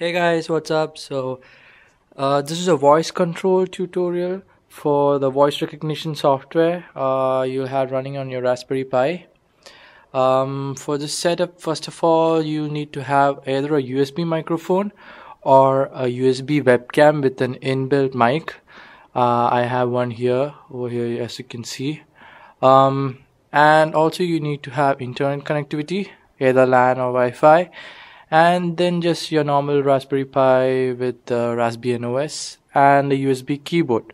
Hey guys, what's up? So this is a voice control tutorial for the voice recognition software you'll have running on your Raspberry Pi. For this setup, first of all, you need to have either a USB microphone or a USB webcam with an inbuilt mic. I have one here, over here, as you can see. And also you need to have internet connectivity, either LAN or Wi-Fi. And then just your normal Raspberry Pi with the Raspbian OS and a USB keyboard.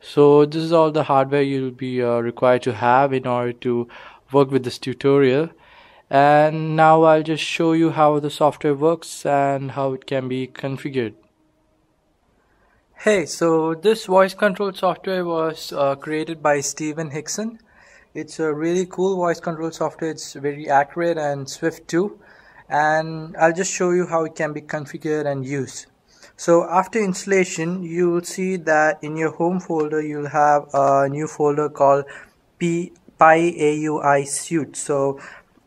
So this is all the hardware you'll be required to have in order to work with this tutorial. And now I'll just show you how the software works and how it can be configured. Hey, so this voice control software was created by Steven Hickson. It's a really cool voice control software. It's very accurate and swift too. And I'll just show you how it can be configured and used. So after installation, you'll see that in your home folder, you'll have a new folder called pi-aui-suite. So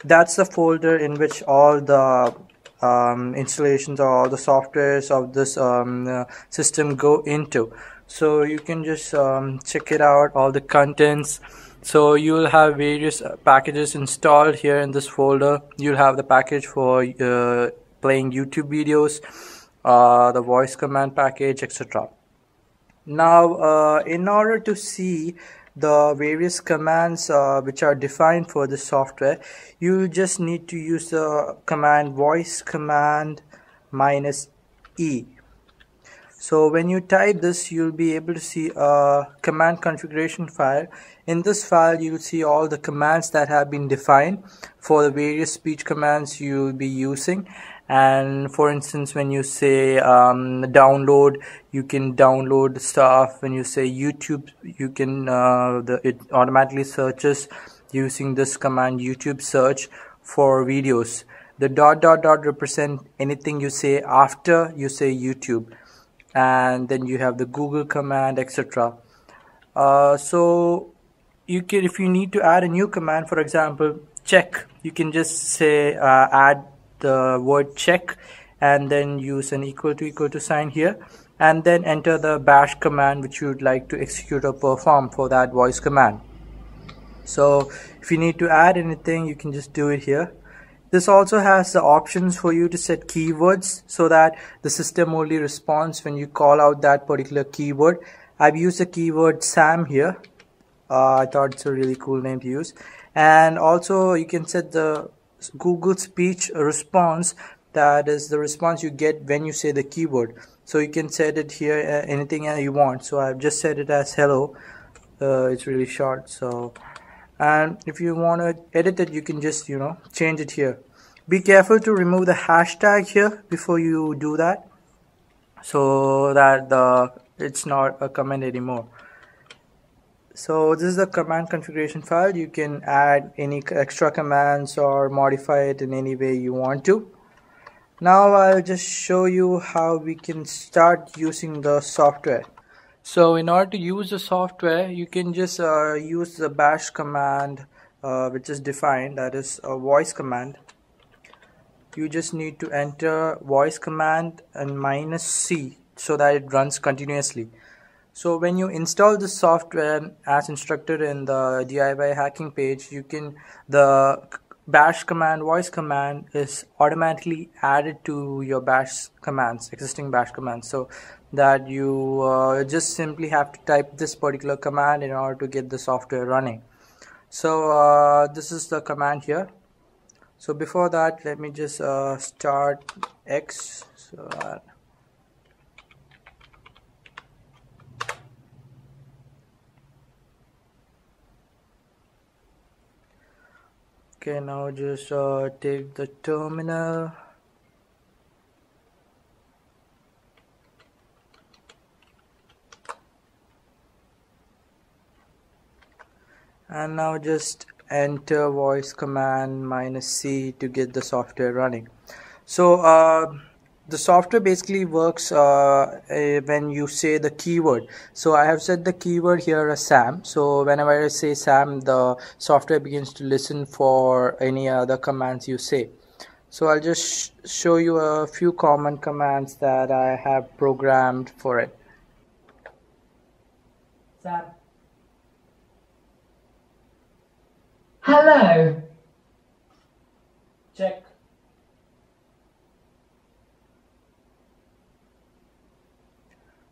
that's the folder in which all the installations or all the softwares of this system go into. So you can just check it out, all the contents. So you'll have various packages installed here in this folder. You'll have the package for playing YouTube videos, the voice command package, etc. Now, in order to see the various commands which are defined for the software, you just need to use the command voice command -e. So when you type this, you'll be able to see a command configuration file. In this file, you'll see all the commands that have been defined for the various speech commands you'll be using. And for instance, when you say download, you can download stuff. When you say YouTube, you can it automatically searches using this command YouTube search for videos. The ... represent anything you say after you say YouTube. And then you have the Google command, etc. So you can, if you need to add a new command, for example, check, you can just say add the word check and then use an equal to sign here, and then enter the bash command which you would like to execute or perform for that voice command. So if you need to add anything, you can just do it here. This also has the options for you to set keywords so that the system only responds when you call out that particular keyword. I've used the keyword Sam here. I thought it's a really cool name to use. And also you can set the Google speech response, that is the response you get when you say the keyword. So you can set it here, anything you want. So I've just set it as hello. It's really short. So, and if you want to edit it, you can just, you know, change it here. Be careful to remove the hashtag here before you do that, so that it's not a comment anymore. So this is the command configuration file. You can add any extra commands or modify it in any way you want to. Now I'll just show you how we can start using the software. So in order to use the software, you can just use the bash command which is defined, that is a voice command. You just need to enter voice command and -c so that it runs continuously. So when you install the software as instructed in the DIY hacking page, you can, the bash command voice command is automatically added to your bash commands, existing bash commands, so that you just simply have to type this particular command in order to get the software running. So this is the command here. So before that, let me just start X, so that okay, now just take the terminal. And now just enter voice command -c to get the software running. So the software basically works when you say the keyword. So I have set the keyword here as Sam. So whenever I say Sam, the software begins to listen for any other commands you say. So I'll just show you a few common commands that I have programmed for it. Sam. Hello. Check.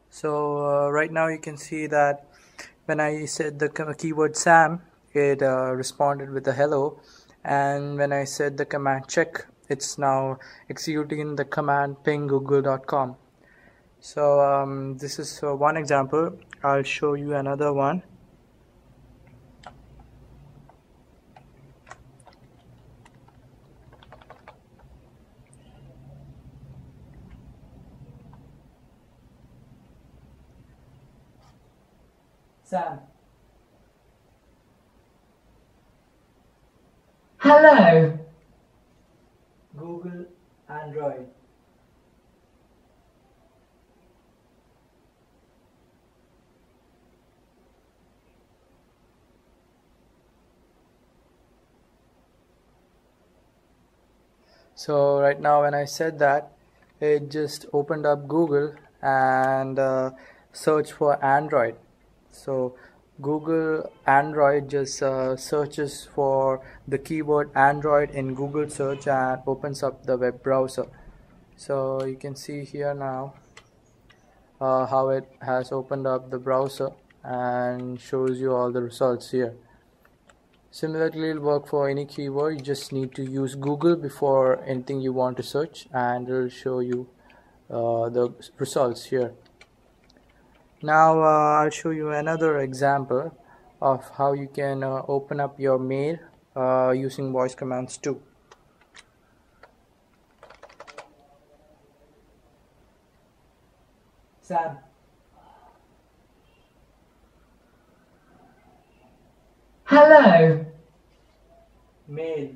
So right now you can see that when I said the keyword Sam, it responded with a hello, and when I said the command check, it's now executing the command ping google.com. So this is one example. I'll show you another one. Sam. Hello. Google Android. So right now when I said that, it just opened up Google and searched for Android. So Google Android just searches for the keyword Android in Google search and opens up the web browser. So you can see here now how it has opened up the browser and shows you all the results here. Similarly, it'll work for any keyword. You just need to use Google before anything you want to search, and it'll show you the results here. Now I'll show you another example of how you can open up your mail using voice commands too. Sam. Hello. Mail.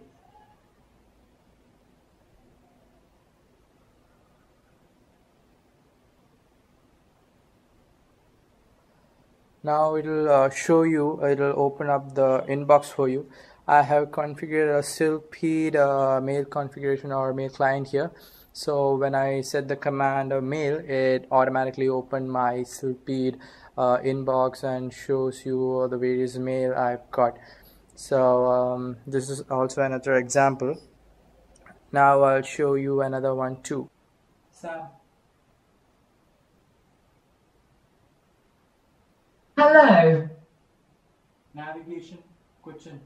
Now it'll show you, it'll open up the inbox for you. I have configured a Silpied mail configuration or mail client here. So when I said the command mail, it automatically opened my Silpied inbox and shows you the various mail I've got. So this is also another example. Now I'll show you another one too. So. Hello. Navigation question.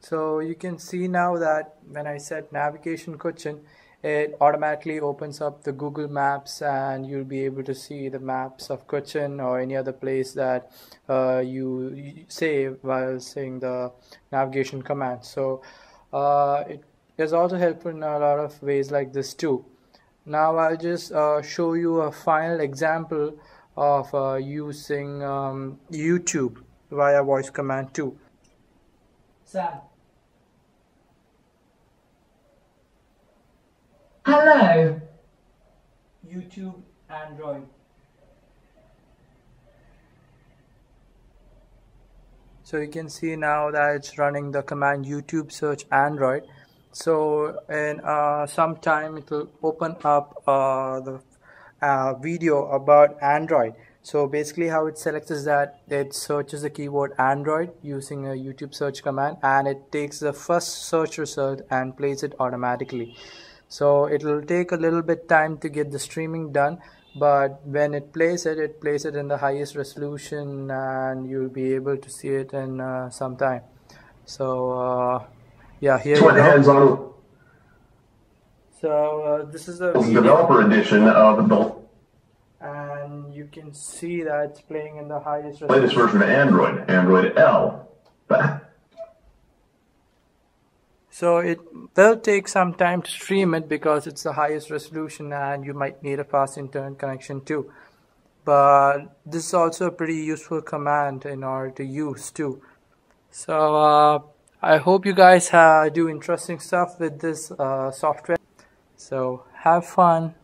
So you can see now that when I said navigation question, it automatically opens up the Google Maps, and you'll be able to see the maps of Cochin or any other place that you save while saying the navigation command. So it is also helpful in a lot of ways like this too. Now I'll just show you a final example of using YouTube via voice command too. Sam. Hello. YouTube Android. So you can see now that it's running the command YouTube search Android. So in some time it will open up the video about Android. So basically how it selects is that it searches the keyword Android using a YouTube search command, and it takes the first search result and plays it automatically. So it will take a little bit time to get the streaming done, but when it plays it in the highest resolution, and you'll be able to see it in some time. So yeah, here you go. So this is the developer edition of the, and you can see that it's playing in the highest resolution. Latest version of Android, Android L. So it will take some time to stream it because it's the highest resolution, and you might need a fast internet connection too. But this is also a pretty useful command in order to use too. So I hope you guys do interesting stuff with this software. So have fun.